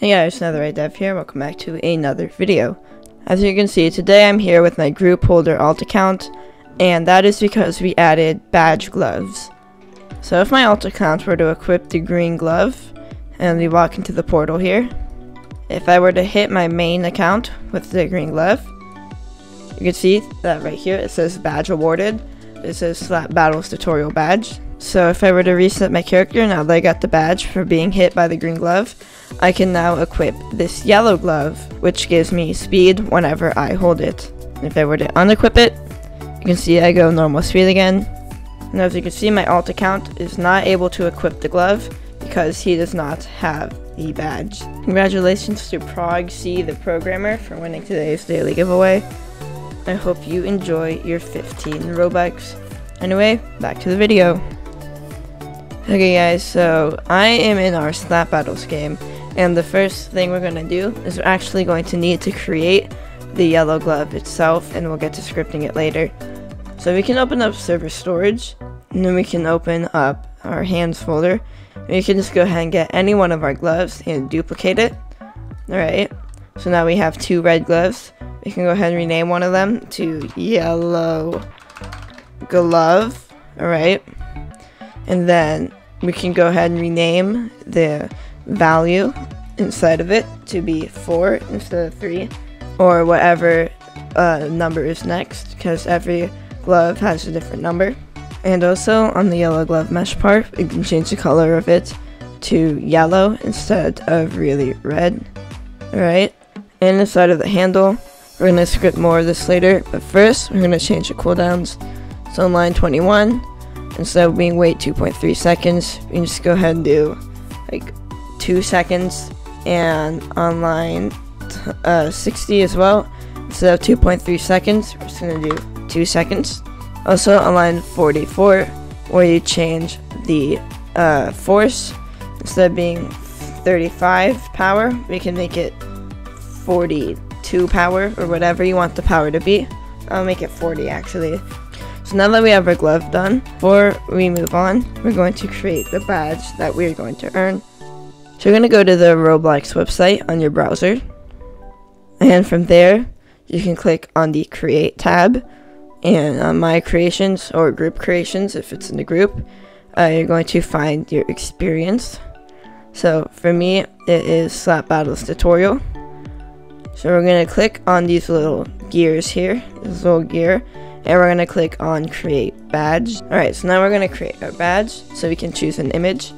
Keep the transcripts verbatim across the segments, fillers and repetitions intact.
Hey guys, NetheriteDev here, welcome back to another video. As you can see, today I'm here with my group holder alt account, and that is because we added badge gloves. So if my alt account were to equip the green glove, and we walk into the portal here, if I were to hit my main account with the green glove, you can see that right here, it says badge awarded. It says Slap Battles Tutorial badge. So if I were to reset my character, now that I got the badge for being hit by the green glove, I can now equip this yellow glove, which gives me speed whenever I hold it. And if I were to unequip it, you can see I go normal speed again. And as you can see, my alt account is not able to equip the glove because he does not have the badge. Congratulations to ProgC the programmer for winning today's daily giveaway. I hope you enjoy your fifteen Robux. Anyway, back to the video. Okay guys, so I am in our Slap Battles game, and the first thing we're going to do is we're actually going to need to create the yellow glove itself, and we'll get to scripting it later. So we can open up server storage, and then we can open up our hands folder. We can just go ahead and get any one of our gloves and duplicate it. Alright, so now we have two red gloves. We can go ahead and rename one of them to yellow glove. Alright, and then we can go ahead and rename the value inside of it to be four instead of three, or whatever uh, number is next, because every glove has a different number. And also on the yellow glove mesh part, we can change the color of it to yellow instead of really red. Alright, and inside of the handle, we're going to script more of this later, but first we're going to change the cooldowns. So on line twenty-one, instead of being wait two point three seconds, we can just go ahead and do like two seconds, and on line uh, sixty as well, instead of two point three seconds, we're just going to do two seconds. Also on line forty-four, where you change the uh, force, instead of being thirty-five power, we can make it forty-two power, or whatever you want the power to be. I'll make it forty actually. So now that we have our glove done, before we move on, we're going to create the badge that we're going to earn. So you're going to go to the Roblox website on your browser, and from there you can click on the create tab, and on my creations or group creations if it's in the group, uh, you're going to find your experience. So for me it is Slap Battles Tutorial. So we're going to click on these little gears here, this little gear, and we're going to click on create badge. Alright, so now we're going to create our badge, so we can choose an image.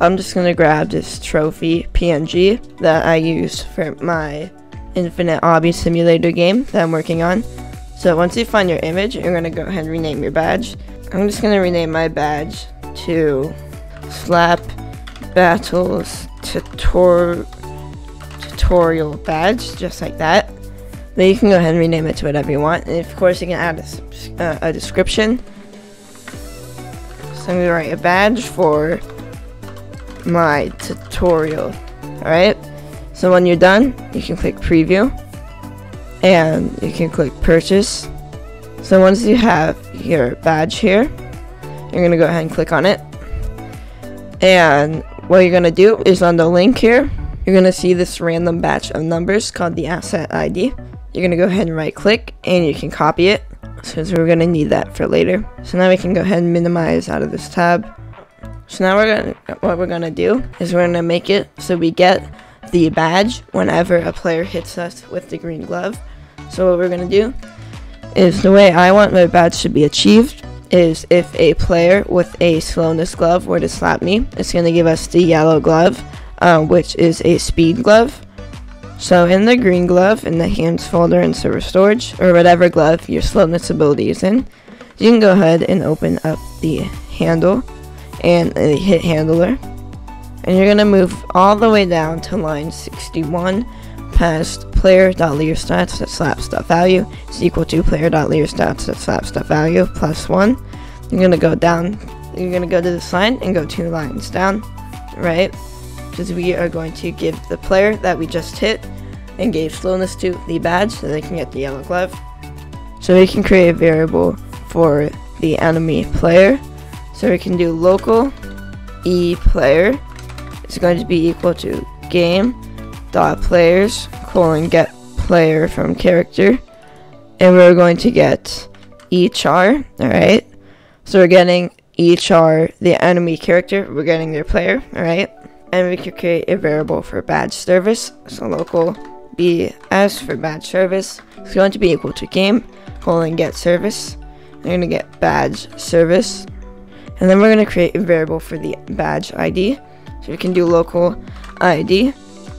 I'm just going to grab this trophy P N G that I used for my Infinite Obby Simulator game that I'm working on. So once you find your image, you're going to go ahead and rename your badge. I'm just going to rename my badge to Slap Battles Tutor Tutorial badge, just like that. Then you can go ahead and rename it to whatever you want, and of course you can add a, uh, a description. So I'm going to write a badge for my tutorial. Alright, so when you're done, you can click preview, and you can click purchase. So once you have your badge here, you're going to go ahead and click on it, and what you're going to do is on the link here, you're going to see this random batch of numbers called the asset I D. You're going to go ahead and right click, and you can copy it, since we're going to need that for later. So now we can go ahead and minimize out of this tab. So now we're going to, what we're going to do is we're going to make it so we get the badge whenever a player hits us with the green glove. So what we're going to do is, the way I want my badge to be achieved is if a player with a slowness glove were to slap me, it's going to give us the yellow glove, uh, which is a speed glove. So in the green glove, in the hands folder in server storage, or whatever glove your slowness ability is in, you can go ahead and open up the handle and the hit handler, and you're going to move all the way down to line sixty-one past player.leaderstats that slaps.value is equal to player.leaderstats that slaps.value plus one. You're going to go down, you're going to go to this line and go two lines down, right? Because we are going to give the player that we just hit and gave slowness to the badge so they can get the yellow glove. So we can create a variable for the enemy player. So we can do local e player. It's going to be equal to game dot players colon get player from character, and we're going to get E H R. All right, so we're getting E H R, the enemy character, we're getting their player. All right, and we could create a variable for badge service. So local B S for badge service is going to be equal to game colon get service. We're going to get badge service, and then we're going to create a variable for the badge I D. So we can do local I D,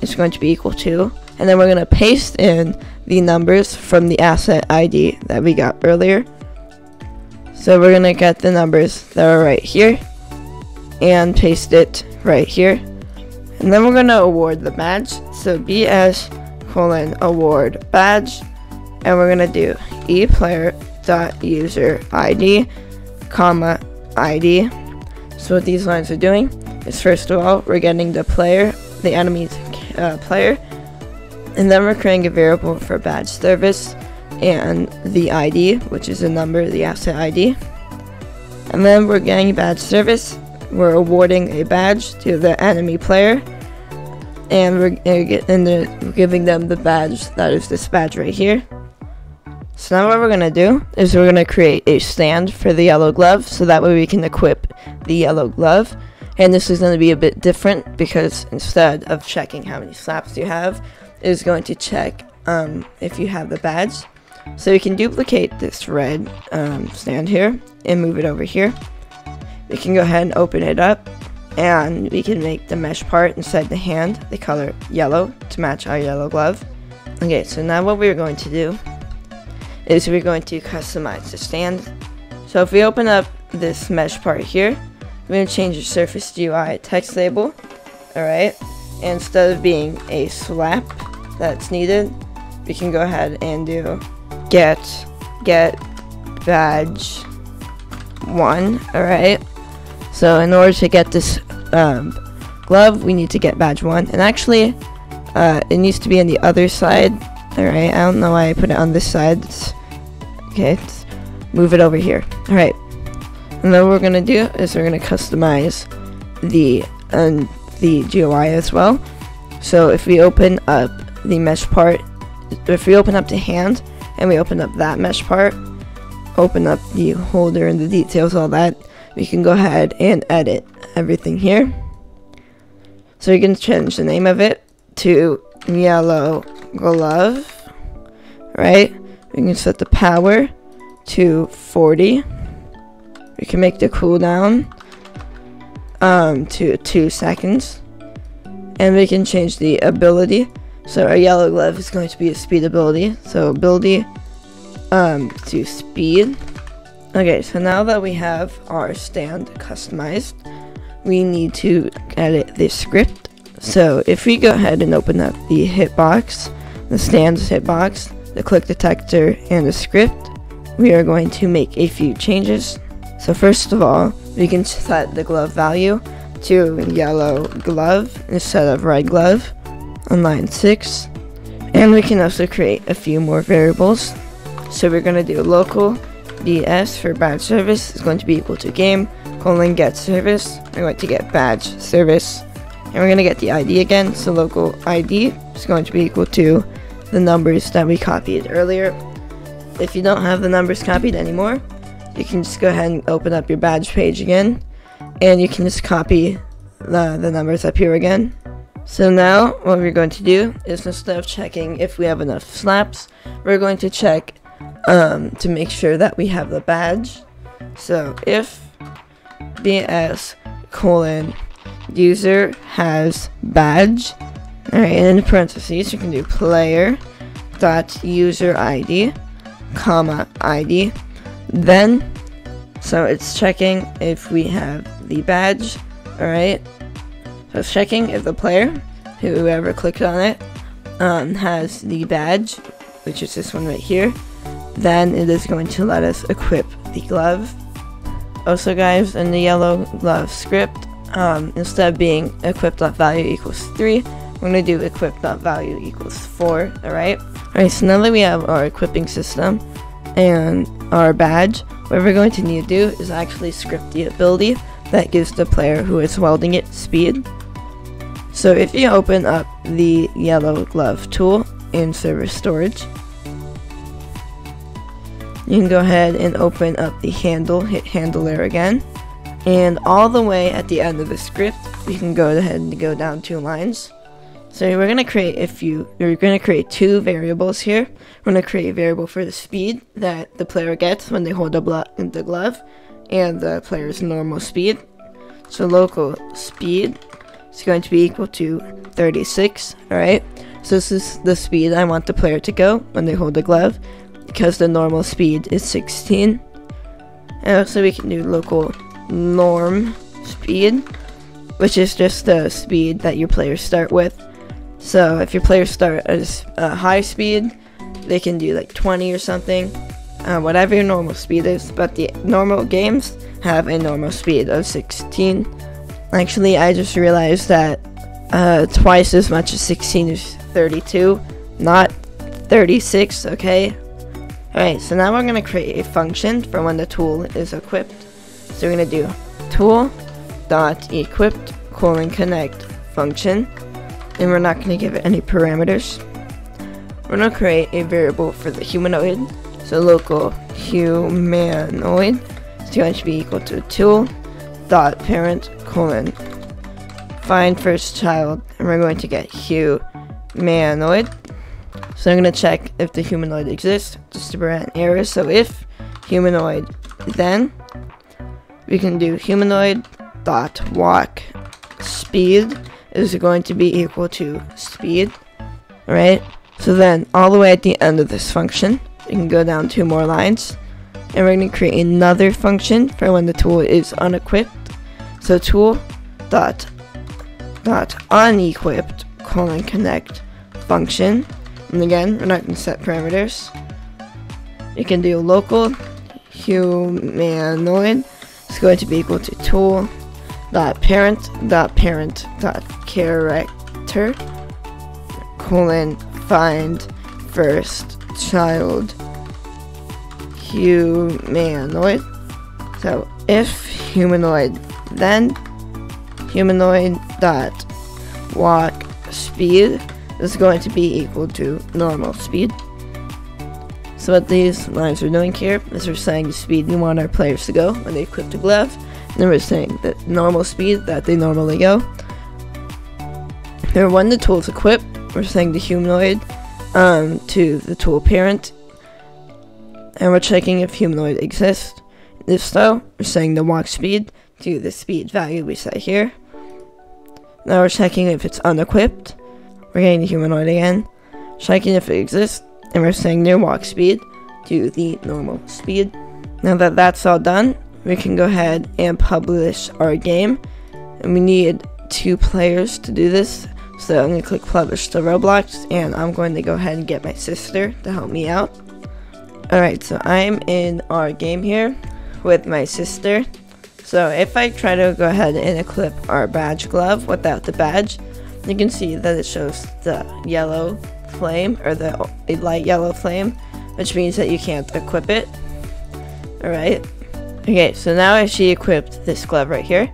it's going to be equal to, and then we're going to paste in the numbers from the asset I D that we got earlier. So we're going to get the numbers that are right here and paste it right here, and then we're going to award the badge. So B S colon award badge, and we're going to do ePlayer.userID comma I D. So what these lines are doing is, first of all, we're getting the player, the enemy's uh, player, and then we're creating a variable for badge service and the I D, which is the number, the asset I D, and then we're getting badge service, we're awarding a badge to the enemy player, and we're, and we're giving them the badge that is this badge right here. So now what we're going to do is we're going to create a stand for the yellow glove, so that way we can equip the yellow glove. And this is going to be a bit different, because instead of checking how many slaps you have, it's going to check um, if you have the badge. So you can duplicate this red um, stand here and move it over here. We can go ahead and open it up, and we can make the mesh part inside the hand the color yellow to match our yellow glove. Okay, so now what we're going to do is we're going to customize the stand. So if we open up this mesh part here, we're going to change the surface U I text label. Alright, and instead of being a slap that's needed, we can go ahead and do get get badge one. Alright, so in order to get this um, glove, we need to get badge one, and actually uh, it needs to be on the other side. Alright, I don't know why I put it on this side. It's, okay, let's move it over here. Alright, and then what we're going to do is we're going to customize the um, the G U I as well. So if we open up the mesh part, if we open up the hand and we open up that mesh part, open up the holder and the details, all that, we can go ahead and edit everything here. So you can change the name of it to yellow glove, right? We can set the power to forty. We can make the cooldown um, to two seconds, and we can change the ability. So our yellow glove is going to be a speed ability. So ability um, to speed. Okay, so now that we have our stand customized, we need to edit this script. So if we go ahead and open up the hitbox, the stands hitbox, the click detector, and the script, we are going to make a few changes. So first of all, we can set the glove value to yellow glove instead of red glove on line six. And we can also create a few more variables. So we're going to do local B S for badge service is going to be equal to game colon get service. We're going to get badge service, and we're going to get the I D again. So local I D is going to be equal to the numbers that we copied earlier. If you don't have the numbers copied anymore, you can just go ahead and open up your badge page again, and you can just copy the, the numbers up here again. So now what we're going to do is, instead of checking if we have enough slaps, we're going to check um, to make sure that we have the badge. So if B S colon user has badge, all right, and in parentheses you can do player dot user I D comma I D, then so it's checking if we have the badge. All right, so it's checking if the player, whoever clicked on it, um, has the badge, which is this one right here. Then it is going to let us equip the glove. Also guys, in the yellow glove script, Um, instead of being equip.value equals three, we're going to do equip.value equals four, alright? Alright, so now that we have our equipping system and our badge, what we're going to need to do is actually script the ability that gives the player who is welding it speed. So if you open up the yellow glove tool in server storage, you can go ahead and open up the handle, hit handler again, and all the way at the end of the script you can go ahead and go down two lines. So we're going to create a few, we're going to create two variables here. We're going to create a variable for the speed that the player gets when they hold the, blo the glove, and the player's normal speed. So local speed is going to be equal to thirty-six, alright? So this is the speed I want the player to go when they hold the glove, because the normal speed is sixteen. And also we can do local norm speed, which is just the speed that your players start with. So if your players start at a high speed, they can do like twenty or something, uh, whatever your normal speed is. But the normal games have a normal speed of sixteen. Actually, I just realized that uh, twice as much as sixteen is thirty-two, not thirty-six, okay? Alright, so now we're going to create a function for when the tool is equipped. So we're going to do tool dot equipped colon connect function, and we're not going to give it any parameters. We're going to create a variable for the humanoid, so local humanoid is going to be equal to tool dot parent colon find first child, and we're going to get humanoid. So I'm going to check if the humanoid exists just to prevent errors. So if humanoid, then we can do humanoid dot walk speed is going to be equal to speed. Alright, so then all the way at the end of this function you can go down two more lines, and we're going to create another function for when the tool is unequipped. So tool dot dot unequipped colon connect function, and again we're not going to set parameters. You can do local humanoid is going to be equal to tool dot parent dot parent dot character colon find first child humanoid. So if humanoid, then humanoid dot walk speed is going to be equal to normal speed. So what these lines are doing here is we're saying the speed we want our players to go when they equip the glove, and we're saying the normal speed that they normally go. Then when the tool's equipped, we're saying the humanoid um, to the tool parent, and we're checking if humanoid exists. If so, we're saying the walk speed to the speed value we set here. Now we're checking if it's unequipped. We're getting the humanoid again, checking if it exists, and we're saying their walk speed to the normal speed. Now that that's all done, we can go ahead and publish our game, and we need two players to do this, so I'm going to click publish to Roblox, and I'm going to go ahead and get my sister to help me out. Alright, so I'm in our game here with my sister. So if I try to go ahead and equip our badge glove without the badge, you can see that it shows the yellow flame, or the light yellow flame, which means that you can't equip it. Alright, okay, so now I actually equipped this glove right here.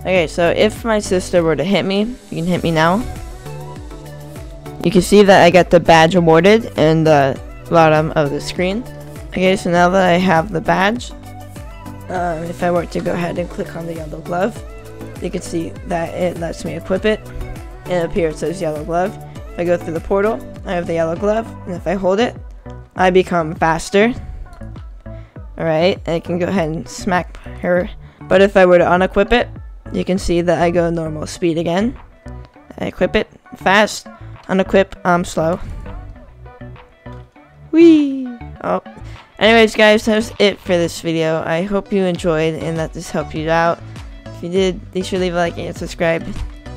Okay, so if my sister were to hit me, you can hit me now. You can see that I got the badge awarded in the bottom of the screen. Okay, so now that I have the badge, um, if I were to go ahead and click on the yellow glove, you can see that it lets me equip it, and up here it says yellow glove. If I go through the portal, I have the yellow glove, and if I hold it, I become faster. Alright, I can go ahead and smack her, but if I were to unequip it, you can see that I go normal speed again. I equip it, fast, unequip, I'm slow. Whee! Oh. Anyways guys, that was it for this video. I hope you enjoyed and that this helped you out. If you did, be sure to leave a like and subscribe.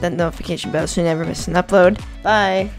That notification bell so you never miss an upload. Bye!